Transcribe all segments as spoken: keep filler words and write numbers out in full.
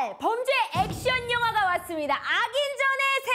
달 범죄 액션 영화가 왔습니다.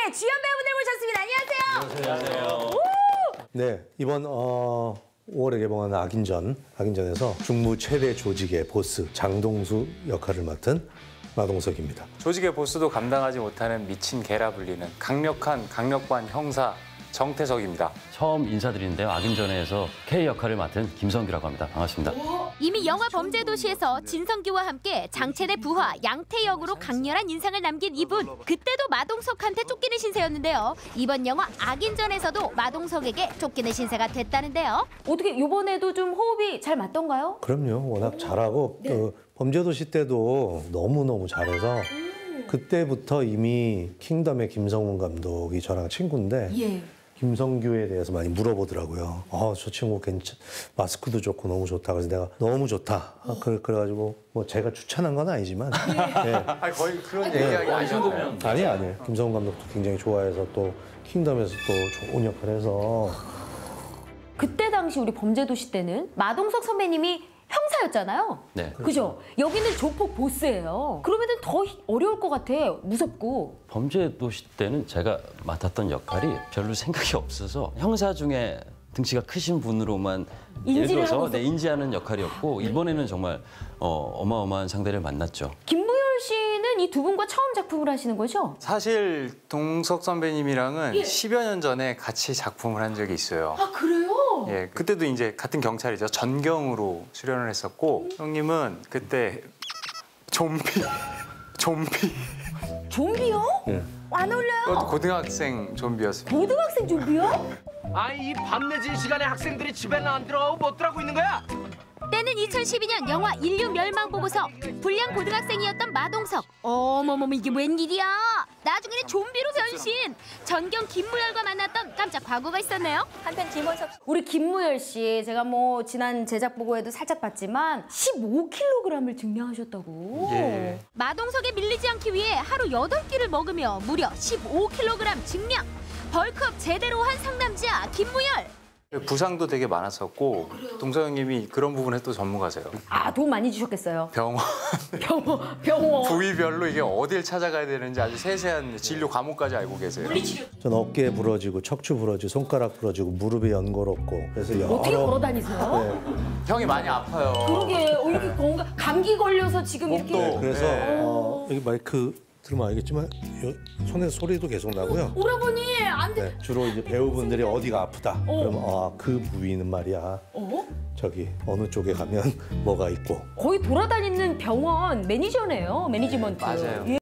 악인전의 새 주연 배우들 모셨습니다. 안녕하세요. 안녕하세요. 오! 네, 이번 어, 오월에 개봉한 악인전, 악인전에서 중무 최대 조직의 보스 장동수 역할을 맡은 마동석입니다. 조직의 보스도 감당하지 못하는 미친 개라 불리는 강력한 강력반 형사 정태석입니다. 처음 인사드리는데요. 악인전에서 K 역할을 맡은 김성규라고 합니다. 반갑습니다. 이미 영화 범죄도시에서 진성규와 함께 장채대 부하 양태 역으로 강렬한 인상을 남긴 이분. 그때도 마동석한테 쫓기는 신세였는데요. 이번 영화 악인전에서도 마동석에게 쫓기는 신세가 됐다는데요. 어떻게 이번에도 좀 호흡이 잘 맞던가요? 그럼요. 워낙 잘하고 네. 그 범죄도시 때도 너무너무 잘해서 음. 그때부터 이미 킹덤의 김성훈 감독이 저랑 친구인데 예. 김성규에 대해서 많이 물어보더라고요. 아, 저 친구 괜찮, 마스크도 좋고 너무 좋다. 그래서 내가 너무 좋다. 아, 그래, 그래가지고 뭐 제가 추천한 건 아니지만. 예. 네. 아니, 거의 그런 얘기 아니잖아요. 아니, 아니에요. 김성훈 감독도 굉장히 좋아해서 또 킹덤에서 또 좋은 역할을 해서. 그때 당시 우리 범죄도시 때는 마동석 선배님이 형사였잖아요. 네. 그죠? 여기는 조폭 보스예요. 그러면은 더 어려울 것 같아. 무섭고. 범죄도시 때는 제가 맡았던 역할이 별로 생각이 없어서 형사 중에 등치가 크신 분으로만 예를 들어서 네, 인지하는 역할이었고 이번에는 정말 어, 어마어마한 상대를 만났죠. 김무열 씨는 이 두 분과 처음 작품을 하시는 거죠? 사실 동석 선배님이랑은 예. 십여 년 전에 같이 작품을 한 적이 있어요. 아, 그래요? 예, 그때도 이제 같은 경찰이죠. 전경으로 출연을 했었고 형님은 그때 좀비, 좀비. 좀비요? 예. 안 어울려요. 그것도 고등학생 좀비였습니다. 고등학생 좀비요? 아니, 이 밤늦은 시간에 학생들이 집에는 안 들어가고 뭐 들하고 있는 거야? 때는 이천십이 년 영화 인류멸망 보고서. 불량 고등학생이었던 마동석. 어머머머, 이게 웬일이야. 나중에는 좀비로 변신. 전경 김무열과 만났던 깜짝 과거가 있었네요. 한편 김원석 우리 김무열 씨 제가 뭐 지난 제작 보고에도 살짝 봤지만 십오 킬로그램을 증량하셨다고. 예. 마동석에 밀리지 않기 위해 하루 여덟 끼를 먹으며 무려 십오 킬로그램 증량. 벌크업 제대로 한 상남자 김무열. 부상도 되게 많았었고 어, 동서 형님이 그런 부분에 또 전문가세요. 아, 도움 많이 주셨겠어요. 병원, 병원, 병원. 부위별로 이게 어딜 찾아가야 되는지 아주 세세한 진료 과목까지 알고 계세요. 전 어깨 부러지고 척추 부러지고 손가락 부러지고 무릎이 연골었고 그래서 여러... 어떻게 걸어 다니세요? 네. 형이 많이 아파요. 그러게 이렇게 건강 감기 걸려서 지금 목도. 이렇게. 그래서 네. 어, 여기 마이크. 들으면 알겠지만 손에서 소리도 계속 나고요. 오라버니 안 돼. 네, 주로 이제 배우분들이 어디가 아프다. 어. 그러면 아, 그 부위는 말이야. 어? 저기 어느 쪽에 가면 뭐가 있고. 거의 돌아다니는 병원 매니저네요. 매니지먼트. 네, 맞아요. 예.